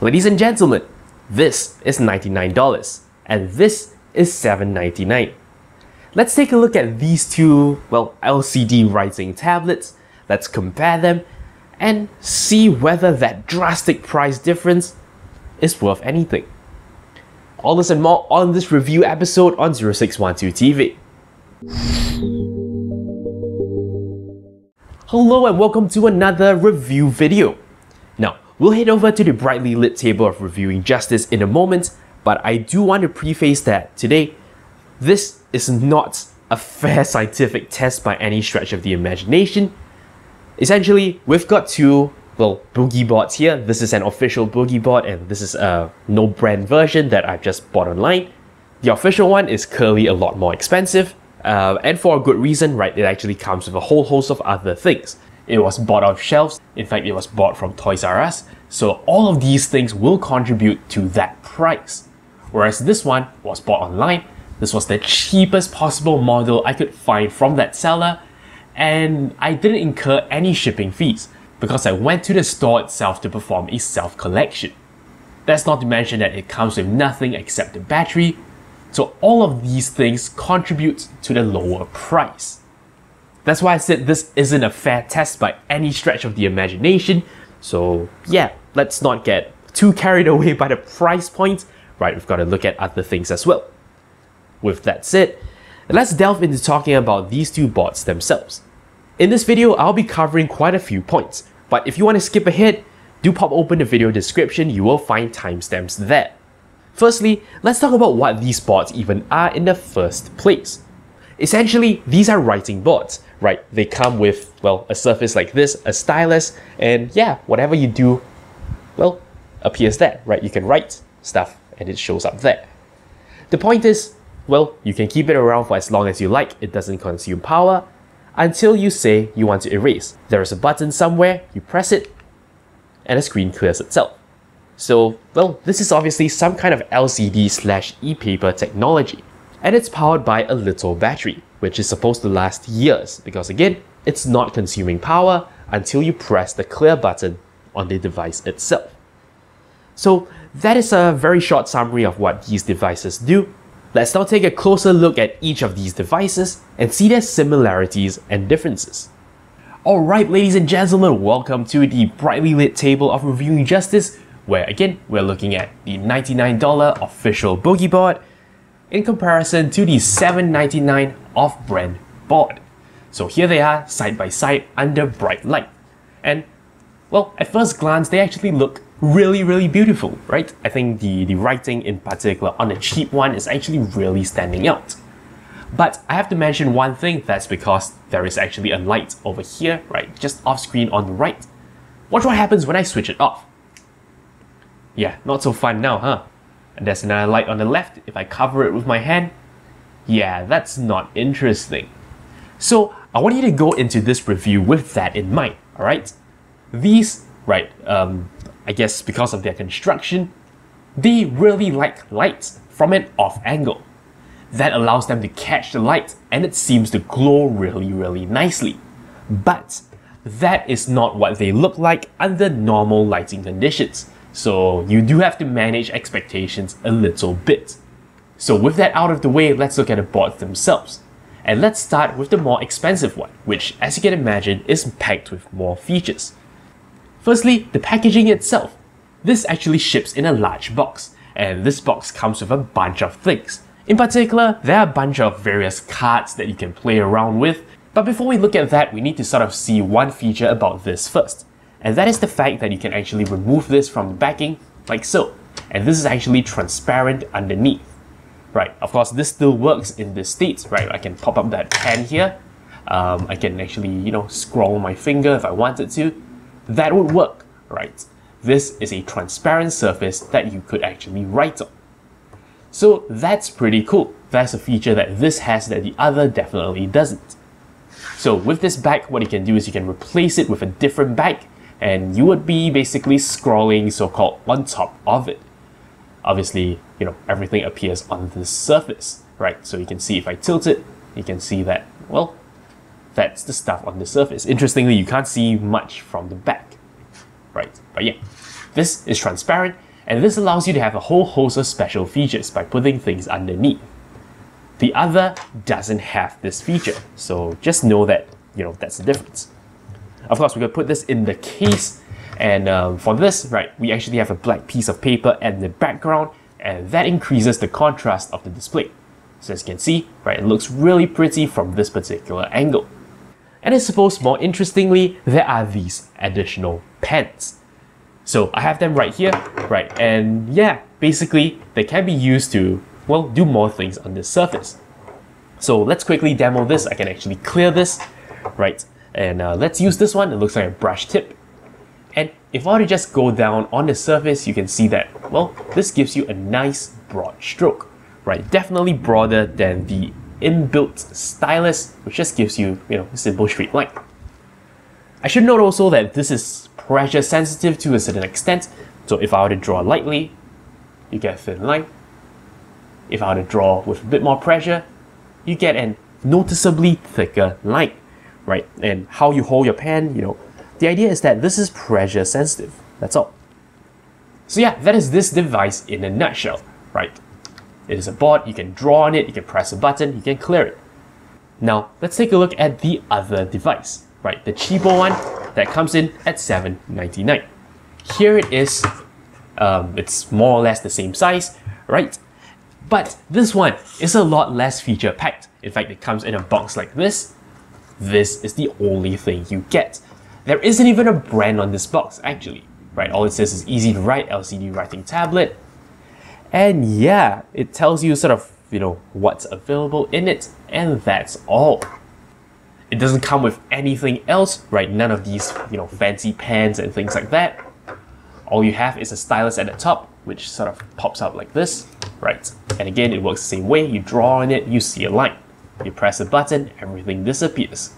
Ladies and gentlemen, this is $99 and this is $7.99. Let's take a look at these two, well, LCD writing tablets. Let's compare them and see whether that drastic price difference is worth anything. All this and more on this review episode on 0612 TV. Hello and welcome to another review video. Now, we'll head over to the brightly lit table of reviewing justice in a moment, but I do want to preface that today, this is not a fair scientific test by any stretch of the imagination. Essentially, we've got two, well, Boogie Boards here. This is an official Boogie Board and this is a no-brand version that I've just bought online. The official one is clearly a lot more expensive, and for a good reason, right? It actually comes with a whole host of other things. It was bought off shelves. In fact, it was bought from Toys R Us. So all of these things will contribute to that price. Whereas this one was bought online. This was the cheapest possible model I could find from that seller. And I didn't incur any shipping fees because I went to the store itself to perform a self-collection. That's not to mention that it comes with nothing except the battery. So all of these things contribute to the lower price. That's why I said this isn't a fair test by any stretch of the imagination. So yeah, let's not get too carried away by the price point. Right, we've got to look at other things as well. With that said, let's delve into talking about these two boards themselves. In this video, I'll be covering quite a few points, but if you want to skip ahead, do pop open the video description, you will find timestamps there. Firstly, let's talk about what these boards even are in the first place. Essentially, these are writing boards, right? They come with, well, a surface like this, a stylus, and yeah, whatever you do, well, appears there, right? You can write stuff and it shows up there. The point is, well, you can keep it around for as long as you like, it doesn't consume power, until you say you want to erase. There is a button somewhere, you press it, and the screen clears itself. So, well, this is obviously some kind of LCD/e-paper technology, and it's powered by a little battery, which is supposed to last years, because again, it's not consuming power until you press the clear button on the device itself. So, that is a very short summary of what these devices do. Let's now take a closer look at each of these devices and see their similarities and differences. Alright, ladies and gentlemen, welcome to the brightly lit table of reviewing justice, where again, we're looking at the $99 official Boogie Board in comparison to the $7.99 off-brand board. So here they are, side by side, under bright light. And, well, at first glance, they actually look really beautiful, right? I think the writing in particular on the cheap one is actually really standing out. But I have to mention one thing, that's because there is actually a light over here, right? Just off screen on the right. Watch what happens when I switch it off. Yeah, not so fun now, huh? And there's another light on the left. If I cover it with my hand, yeah, that's not interesting. So I want you to go into this review with that in mind, all right? These, right, I guess because of their construction, they really like lights from an off angle. That allows them to catch the light and it seems to glow really nicely. But that is not what they look like under normal lighting conditions. So you do have to manage expectations a little bit. So with that out of the way, let's look at the boards themselves. And let's start with the more expensive one, which as you can imagine is packed with more features. Firstly, the packaging itself. This actually ships in a large box, and this box comes with a bunch of things. In particular, there are a bunch of various cards that you can play around with, but before we look at that, we need to sort of see one feature about this first, and that is the fact that you can actually remove this from the backing, like so, and this is actually transparent underneath. Right, of course, this still works in this state, right? I can pop up that pen here, I can actually, you know, scroll my finger if I wanted to. That would work, right? This is a transparent surface that you could actually write on. So that's pretty cool. That's a feature that this has that the other definitely doesn't. So with this bag, what you can do is you can replace it with a different bag and you would be basically scrolling so-called on top of it. Obviously, you know, everything appears on this surface, right? So you can see if I tilt it, you can see that, well, that's the stuff on the surface. Interestingly, you can't see much from the back, right? But yeah, this is transparent and this allows you to have a whole host of special features by putting things underneath. The other doesn't have this feature, so just know that, you know, that's the difference. Of course, we could put this in the case, and for this, right, we actually have a black piece of paper at the background, and that increases the contrast of the display. So as you can see, right, it looks really pretty from this particular angle. And I suppose more interestingly, there are these additional pens. So I have them right here, right, and yeah, basically they can be used to, well, do more things on this surface. So let's quickly demo this. I can actually clear this, right, and let's use this one. It looks like a brush tip. And if I were to just go down on the surface, you can see that, well, this gives you a nice broad stroke, right? Definitely broader than the inbuilt stylus, which just gives you, you know, a simple straight line. I should note also that this is pressure sensitive to a certain extent. So if I were to draw lightly, you get a thin line. If I were to draw with a bit more pressure, you get a noticeably thicker line, right? And how you hold your pen, you know, the idea is that this is pressure sensitive, that's all. So yeah, that is this device in a nutshell, right? It is a board, you can draw on it, you can press a button, you can clear it. Now, let's take a look at the other device, right? The cheapo one that comes in at $7.99. Here it is, it's more or less the same size, right? But this one is a lot less feature packed. In fact, it comes in a box like this. This is the only thing you get. There isn't even a brand on this box, actually, right? All it says is easy to write LCD writing tablet. And yeah, it tells you sort of, you know, what's available in it, and that's all. It doesn't come with anything else, right? None of these, you know, fancy pens and things like that. All you have is a stylus at the top, which sort of pops out like this, right? And again, it works the same way. You draw on it, you see a line. You press a button, everything disappears.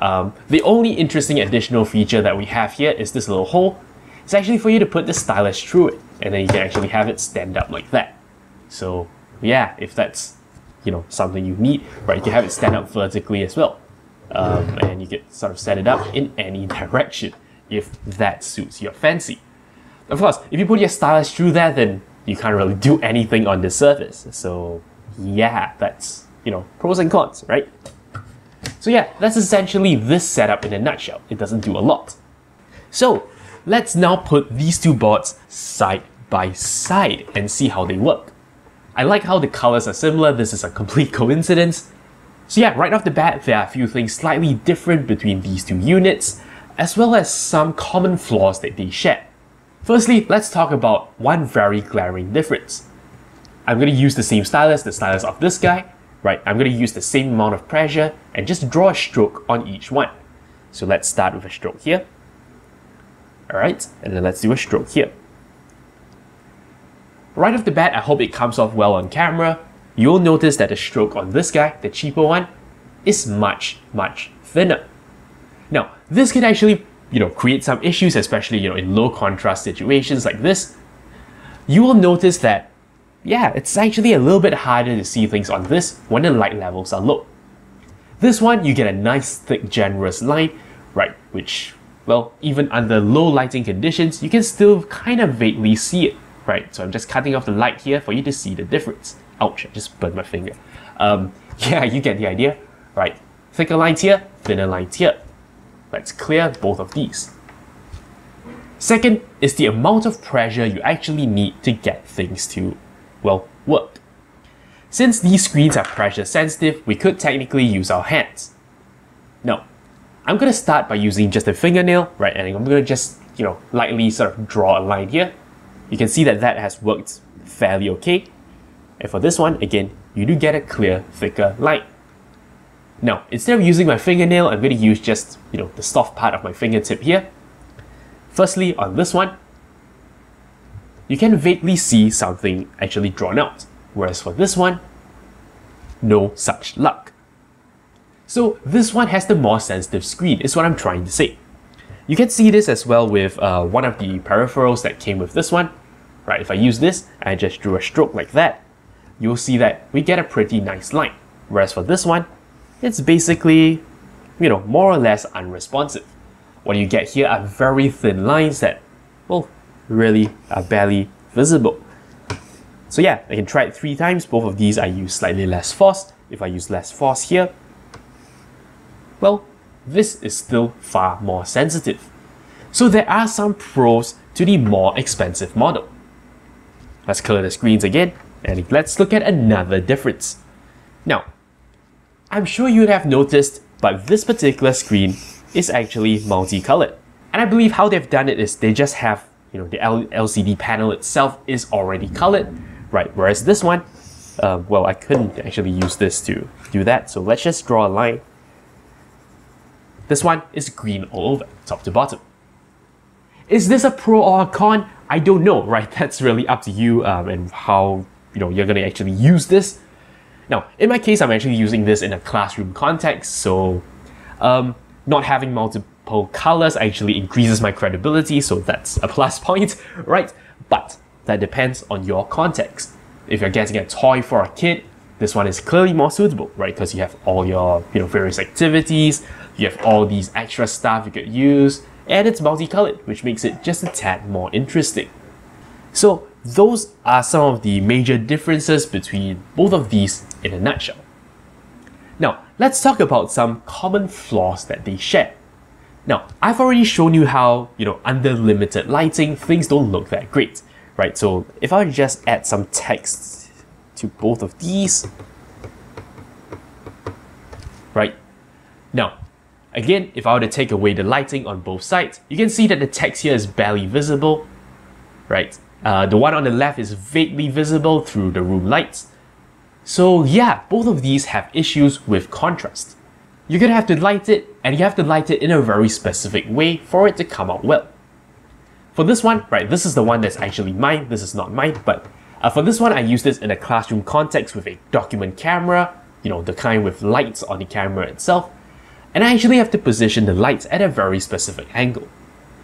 The only interesting additional feature that we have here is this little hole. It's actually for you to put the stylus through it, and then you can actually have it stand up like that. So yeah, if that's, you know, something you need, right, you can have it stand up vertically as well. And you can sort of set it up in any direction if that suits your fancy. Of course, if you put your stylus through there, then you can't really do anything on the surface. So yeah, that's, you know, pros and cons, right? So yeah, that's essentially this setup in a nutshell. It doesn't do a lot. So let's now put these two boards side by side and see how they work. I like how the colors are similar. This is a complete coincidence. So yeah, right off the bat, there are a few things slightly different between these two units, as well as some common flaws that they share. Firstly, let's talk about one very glaring difference. I'm going to use the same stylus, the stylus of this guy, right? I'm going to use the same amount of pressure and just draw a stroke on each one. So let's start with a stroke here. Alright, and then let's do a stroke here. Right off the bat, I hope it comes off well on camera. You'll notice that the stroke on this guy, the cheaper one, is much, much thinner. Now, this can actually, you know, create some issues, especially, you know, in low contrast situations like this. You will notice that, yeah, it's actually a little bit harder to see things on this when the light levels are low. This one, you get a nice, thick, generous line, right, which, well, even under low lighting conditions, you can still kind of vaguely see it, right? So I'm just cutting off the light here for you to see the difference. Ouch, I just burned my finger. Yeah, you get the idea, right? Thicker lines here, thinner lines here. Let's clear both of these. Second is the amount of pressure you actually need to get things to, well, work. Since these screens are pressure sensitive, we could technically use our hands. Now, I'm going to start by using just a fingernail, right, and I'm going to just, you know, lightly sort of draw a line here. You can see that that has worked fairly okay. And for this one, again, you do get a clear, thicker line. Now, instead of using my fingernail, I'm going to use just, you know, the soft part of my fingertip here. Firstly, on this one, you can vaguely see something actually drawn out, whereas for this one, no such luck. So this one has the more sensitive screen, is what I'm trying to say. You can see this as well with one of the peripherals that came with this one. Right, if I use this and I just drew a stroke like that, you'll see that we get a pretty nice line, whereas for this one, it's basically, you know, more or less unresponsive. What you get here are very thin lines that, well, really are barely visible. So yeah, I can try it 3 times. Both of these I use slightly less force. If I use less force here, well, this is still far more sensitive. So there are some pros to the more expensive model. Let's clear the screens again, and let's look at another difference. Now, I'm sure you'd have noticed, but this particular screen is actually multicolored. And I believe how they've done it is they just have, you know, the LCD panel itself is already colored, right? Whereas this one, well, I couldn't actually use this to do that. So let's just draw a line. This one is green all over, top to bottom. Is this a pro or a con? I don't know, right? That's really up to you and how, you know, you're going to actually use this. Now, in my case, I'm actually using this in a classroom context, so not having multiple colors actually increases my credibility, so that's a plus point, right? But that depends on your context. If you're getting a toy for a kid, this one is clearly more suitable, right? Because you have all your, you know, various activities, you have all these extra stuff you could use, and it's multicolored, which makes it just a tad more interesting. So those are some of the major differences between both of these in a nutshell. Now, let's talk about some common flaws that they share. Now, I've already shown you how, you know, under limited lighting, things don't look that great, right? So if I just add some text to both of these, right? Now, again, if I were to take away the lighting on both sides, you can see that the text here is barely visible, right? The one on the left is vaguely visible through the room lights. So yeah, both of these have issues with contrast. You're gonna have to light it, and you have to light it in a very specific way for it to come out well. For this one, right, this is the one that's actually mine, this is not mine, but for this one I use this in a classroom context with a document camera, you know, the kind with lights on the camera itself, and I actually have to position the lights at a very specific angle.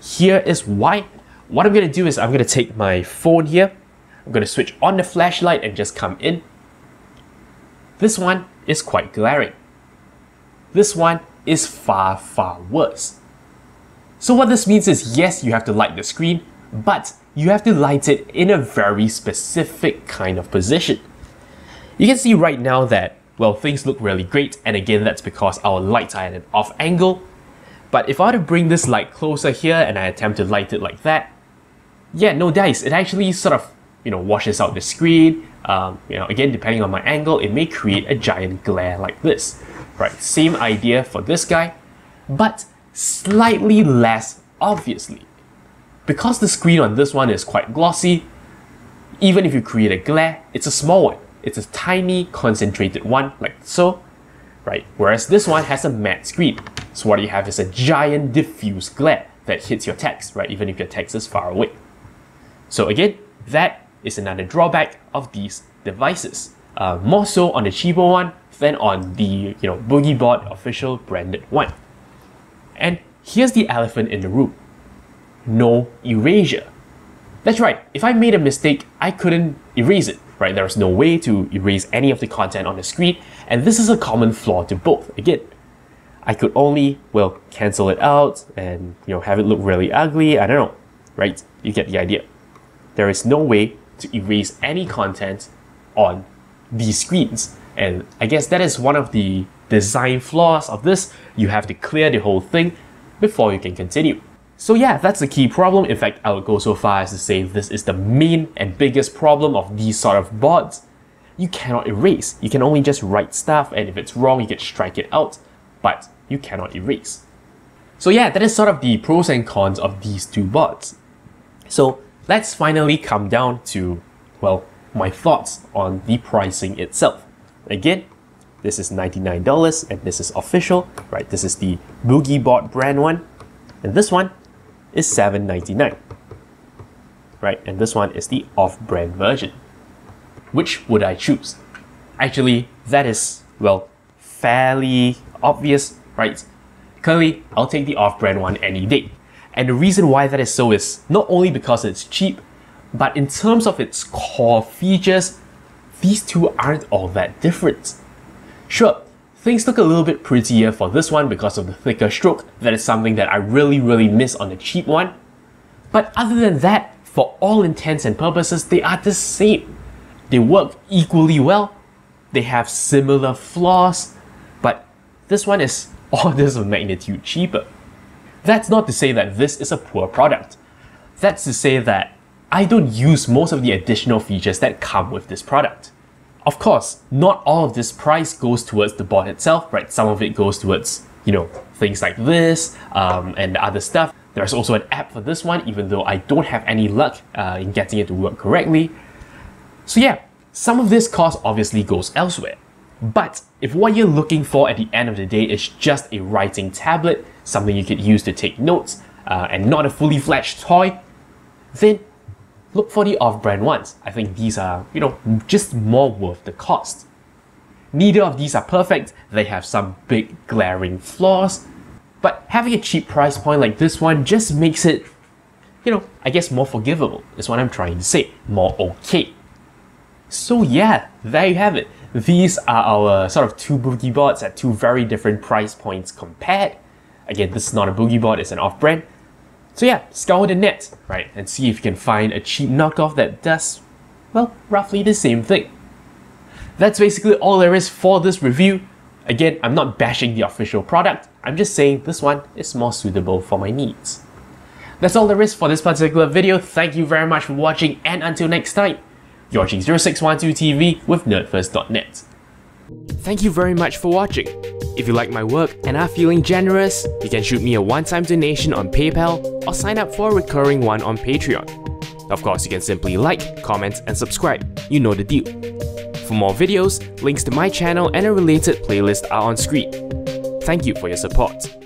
Here is why. What I'm gonna do is I'm gonna take my phone here, I'm gonna switch on the flashlight and just come in. This one is quite glaring. This one is far, far worse. So what this means is, yes, you have to light the screen, but you have to light it in a very specific kind of position. You can see right now that, well, things look really great, and again, that's because our lights are at an off angle. But if I were to bring this light closer here and I attempt to light it like that, yeah, no dice, it actually sort of, you know, washes out the screen. You know, again, depending on my angle, it may create a giant glare like this, right? Same idea for this guy, but slightly less obviously. Because the screen on this one is quite glossy, even if you create a glare, it's a small one. It's a tiny, concentrated one, like so, right? Whereas this one has a matte screen. So what you have is a giant diffuse glare that hits your text, right? Even if your text is far away. So again, that is another drawback of these devices, more so on the cheaper one than on the, you know, Boogie Board official branded one. And here's the elephant in the room. No erasure. That's right, if I made a mistake, I couldn't erase it, right? There's no way to erase any of the content on the screen, and this is a common flaw to both. Again, I could only, well, cancel it out and, you know, have it look really ugly, I don't know, right? You get the idea. There is no way to erase any content on these screens. And I guess that is one of the design flaws of this. You have to clear the whole thing before you can continue. So yeah, that's the key problem. In fact, I would go so far as to say this is the main and biggest problem of these sort of boards. You cannot erase. You can only just write stuff, and if it's wrong, you can strike it out, but you cannot erase. So yeah, that is sort of the pros and cons of these two boards. So let's finally come down to, well, my thoughts on the pricing itself. Again, this is $99 and this is official, right? This is the Boogie Board brand one, and this one is $7.99, right? And this one is the off-brand version. Which would I choose? Actually, that is, well, fairly obvious, right? Clearly, I'll take the off-brand one any day. And the reason why that is so is not only because it's cheap, but in terms of its core features, these two aren't all that different. Sure, things look a little bit prettier for this one because of the thicker stroke. That is something that I really miss on the cheap one. But other than that, For all intents and purposes, they are the same. They work equally well, they have similar flaws, but this one is orders of magnitude cheaper. That's not to say that this is a poor product. That's to say that I don't use most of the additional features that come with this product. Of course, not all of this price goes towards the board itself, right? Some of it goes towards, you know, things like this and other stuff. There's also an app for this one, even though I don't have any luck in getting it to work correctly. So yeah, some of this cost obviously goes elsewhere. But if what you're looking for at the end of the day is just a writing tablet, something you could use to take notes, and not a fully fledged toy, then look for the off-brand ones. I think these are, you know, just more worth the cost. Neither of these are perfect, they have some big glaring flaws, but having a cheap price point like this one just makes it, you know, I guess more forgivable is what I'm trying to say, more okay. So yeah, there you have it. These are our sort of two Boogie Boards at two very different price points compared. Again, this is not a Boogie Board, it's an off-brand. So yeah, scour the net, right, and see if you can find a cheap knockoff that does, well, roughly the same thing. That's basically all there is for this review. Again, I'm not bashing the official product, I'm just saying this one is more suitable for my needs. That's all there is for this particular video. Thank you very much for watching, and until next time, you're watching 0612 TV with nerdfirst.net. Thank you very much for watching. If you like my work and are feeling generous, you can shoot me a one-time donation on PayPal or sign up for a recurring one on Patreon. Of course, you can simply like, comment and subscribe. You know the deal. For more videos, links to my channel and a related playlist are on screen. Thank you for your support.